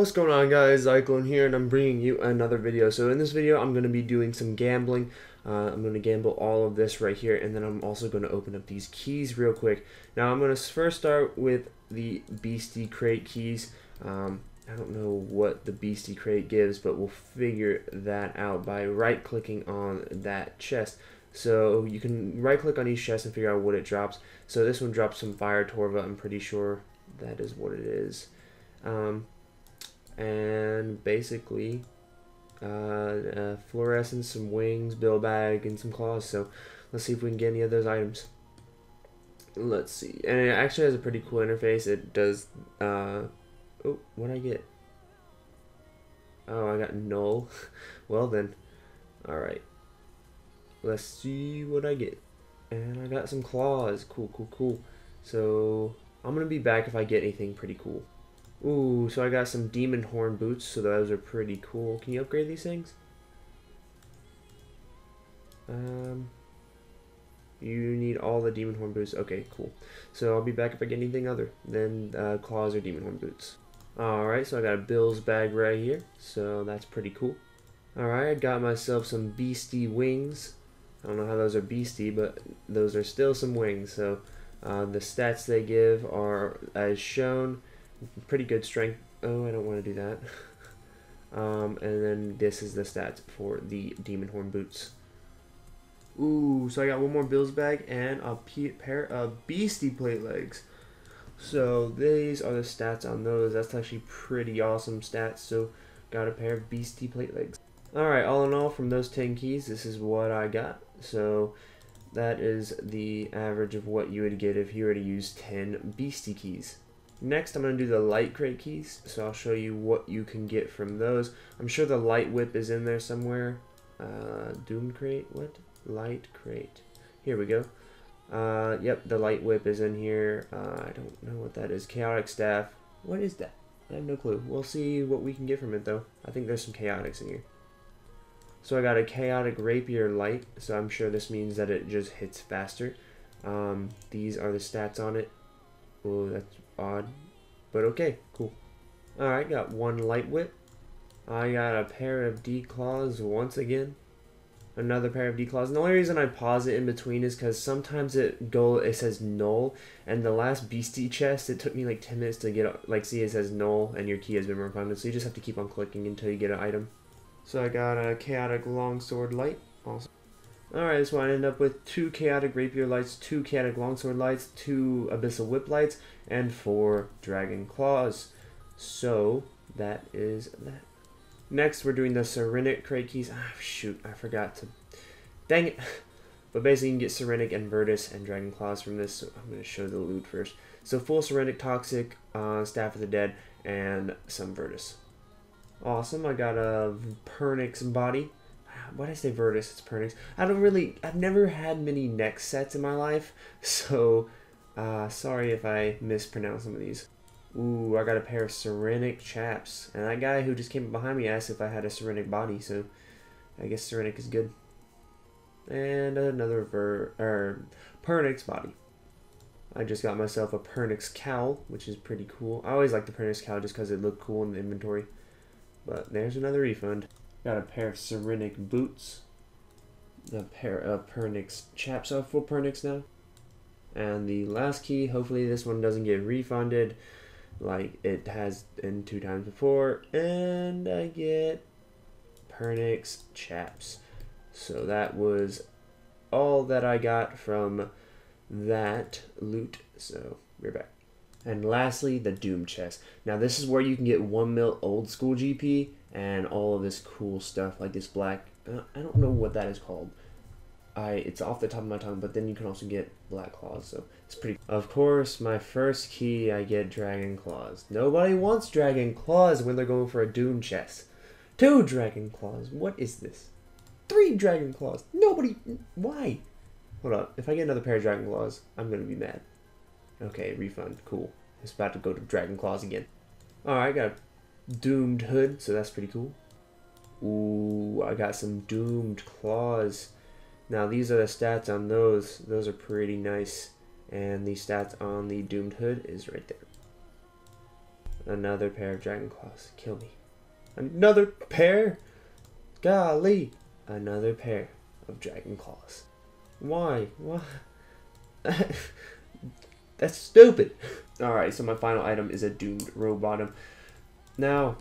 What's going on, guys? Ziclone here, and I'm bringing you another video. So in this video, I'm going to be doing some gambling. I'm going to gamble all of this right here, and then I'm also going to open up these keys real quick. Now, I'm going to first start with the Beastie Crate keys. I don't know what the Beastie Crate gives, but we'll figure that out by right-clicking on that chest. So you can right-click on each chest and figure out what it drops. So this one drops some Fire Torva, I'm pretty sure that is what it is. And basically fluorescence, some wings, Bill's bag, and some claws. So let's see if we can get any of those items. Let's see. And it actually has a pretty cool interface. It does oh, what did I get? Oh, I got null. Well then, alright, let's see what I get. And I got some claws. Cool. So I'm gonna be back if I get anything pretty cool. Ooh, so I got some demon horn boots, so those are pretty cool. Can you upgrade these things? You need all the demon horn boots. Okay, cool. So I'll be back if I get anything other than claws or demon horn boots. Alright, so I got a Bill's bag right here, so that's pretty cool. Alright, I got myself some beastie wings. I don't know how those are beastie, but those are still some wings. So the stats they give are as shown. Pretty good strength. Oh, I don't want to do that. And then this is the stats for the demon horn boots. Ooh, so I got one more Bill's bag and a pair of beastie plate legs. So these are the stats on those. That's actually pretty awesome stats. So got a pair of beastie plate legs. Alright, all in all, from those 10 keys, this is what I got. So that is the average of what you would get if you were to use 10 beastie keys. Next, I'm going to do the light crate keys, so I'll show you what you can get from those. I'm sure the light whip is in there somewhere. Doom crate? What? Light crate. Here we go. Yep, the light whip is in here. I don't know what that is. Chaotic staff. What is that? I have no clue. We'll see what we can get from it, though. I think there's some chaotics in here. So I got a chaotic rapier light, so I'm sure this means that it just hits faster. These are the stats on it. Oh, that's odd, but okay, cool. Alright, got one light whip. I got a pair of d claws once again. Another pair of d claws. And the only reason I pause it in between is because sometimes it says null, and the last beastie chest, it took me like 10 minutes to get, like, see it says null and your key has been refunded, so you just have to keep on clicking until you get an item. So I got a chaotic long sword light also. Alright, so I ended up with 2 chaotic rapier lights, 2 chaotic longsword lights, 2 abyssal whip lights, and 4 dragon claws. So that is that. Next, we're doing the Serenic crate keys. Ah, shoot, I forgot to. Dang it! But basically, you can get Serenic and Virtus and dragon claws from this. So I'm going to show the loot first. So full Serenic toxic, Staff of the Dead, and some Virtus. Awesome. I got a Pernix body. Why did I say Virtus? It's Pernix. I've never had many neck sets in my life, so sorry if I mispronounce some of these. Ooh, I got a pair of Serenic chaps, and that guy who just came up behind me asked if I had a Serenic body, so I guess Serenic is good. And another Pernix body. I just got myself a Pernix cowl, which is pretty cool. I always like the Pernix cowl just because it looked cool in the inventory. But there's another refund. Got a pair of Serenic boots, a pair of Pernix chaps, so full Pernix now. And the last key, hopefully this one doesn't get refunded like it has in 2 times before, and I get Pernix chaps. So that was all that I got from that loot, so we're back. And lastly, the Doom chest. Now this is where you can get 1 mil old school GP and all of this cool stuff, like this black, I don't know what that is called. It's off the top of my tongue, but then you can also get black claws, so it's pretty cool. Of course, my first key, I get dragon claws. Nobody wants dragon claws when they're going for a Doom chest. 2 dragon claws, what is this? 3 dragon claws, nobody, why? Hold on, if I get another pair of dragon claws, I'm gonna be mad. Okay, refund, cool. It's about to go to dragon claws again. Alright, got a doomed hood, so that's pretty cool. Ooh, I got some doomed claws. Now these are the stats on those. Those are pretty nice. And the stats on the doomed hood is right there. Another pair of dragon claws. Kill me. Another pair? Golly. Another pair of dragon claws. Why? Why? That's stupid. Alright, so my final item is a doomed row bottom. Now,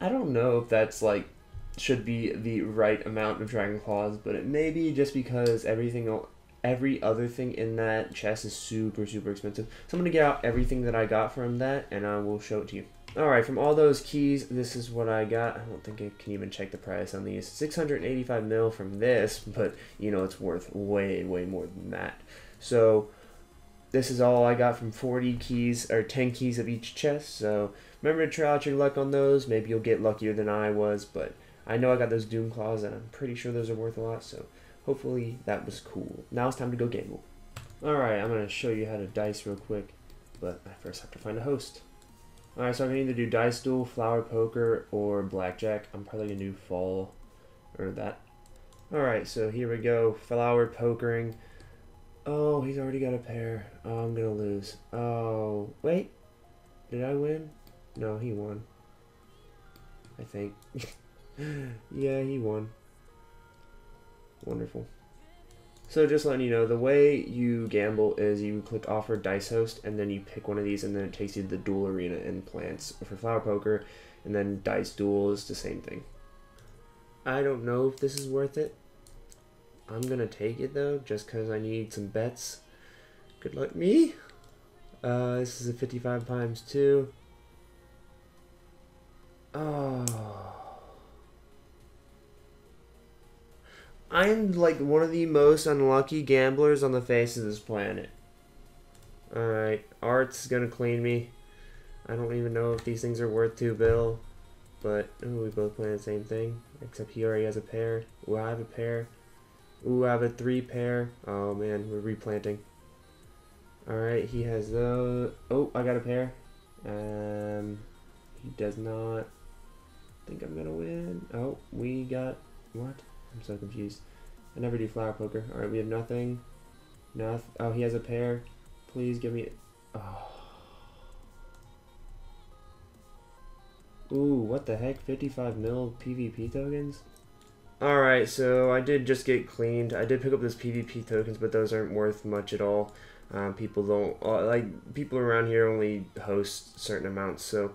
I don't know if that's like should be the right amount of dragon claws, but it may be just because every other thing in that chest is super expensive. So I'm gonna get out everything that I got from that and I will show it to you. Alright, from all those keys, this is what I got. I don't think I can even check the price on these. 685 mil from this, but you know, it's worth way more than that. So this is all I got from 40 keys, or 10 keys of each chest. So remember to try out your luck on those. Maybe you'll get luckier than I was, but I know I got those Doom claws and I'm pretty sure those are worth a lot. So hopefully that was cool. Now it's time to go gamble. Alright, I'm going to show you how to dice real quick, but I first have to find a host. Alright, so I can either do Dice Duel, Flower Poker, or Blackjack. I'm probably going to do Fall, or that. Alright, so here we go. Flower Pokering. Oh, he's already got a pair. Oh, I'm going to lose. Oh, wait. Did I win? No, he won. I think. Yeah, he won. Wonderful. So just letting you know, the way you gamble is you click offer dice host and then you pick one of these and then it takes you to the duel arena and plants for Flower Poker, and then Dice Duel is the same thing. I don't know if this is worth it. I'm gonna take it though, just cause I need some bets. Good luck me. This is a 55 times 2. Oh. I'm like one of the most unlucky gamblers on the face of this planet. Alright, Art's gonna clean me. I don't even know if these things are worth 2 bill, but ooh, we both play the same thing, except he already has a pair. Ooh, I have a pair. Ooh, I have a 3 pair. Oh man, we're replanting. Alright, he has those. Oh, I got a pair. He does not. I think I'm gonna win. Oh, we got, what? I'm so confused. I never do Flower Poker. Alright, we have nothing. Nothing. Oh, he has a pair. Please give me... Oh. Ooh, what the heck? 55 mil PvP tokens? Alright, so I did just get cleaned. I did pick up those PvP tokens, but those aren't worth much at all. People don't... like, people around here only host certain amounts, so...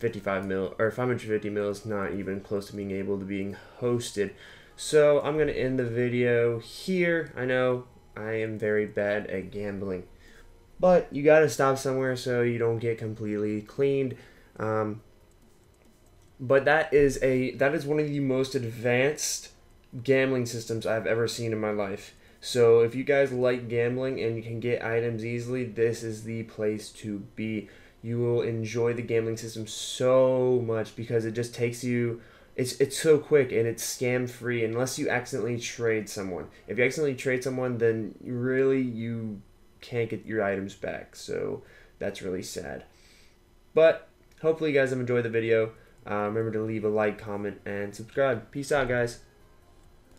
55 mil, or 550 mil is not even close to being able to being hosted. So I'm going to end the video here. I know I am very bad at gambling, but you got to stop somewhere so you don't get completely cleaned. But that is one of the most advanced gambling systems I've ever seen in my life. So if you guys like gambling and you can get items easily, this is the place to be. You will enjoy the gambling system so much because it just takes you... It's so quick and it's scam free unless you accidentally trade someone. If you accidentally trade someone, then really you can't get your items back. So that's really sad. But hopefully you guys have enjoyed the video. Remember to leave a like, comment, and subscribe. Peace out, guys.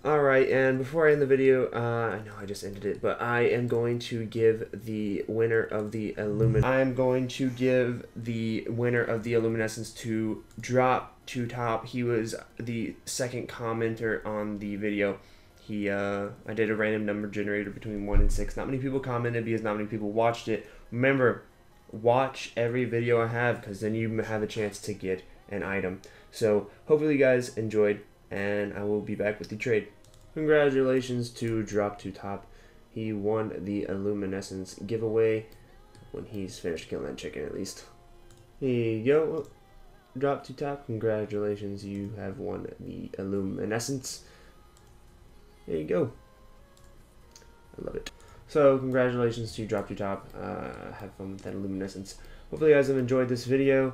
Alright, and before I end the video, I know I just ended it, but I am going to give the winner of the Illuminescence to Drop2Top. He was the second commenter on the video. He, I did a random number generator between 1 and 6. Not many people commented because not many people watched it. Remember, watch every video I have because then you have a chance to get an item. So, hopefully you guys enjoyed. And I will be back with the trade. Congratulations to Drop2Top. He won the Illuminescence giveaway when he's finished killing that chicken, at least. Here you go, Drop2Top. Congratulations, you have won the Illuminescence. There you go. I love it. So, congratulations to Drop2Top. Have fun with that Illuminescence. Hopefully you guys have enjoyed this video,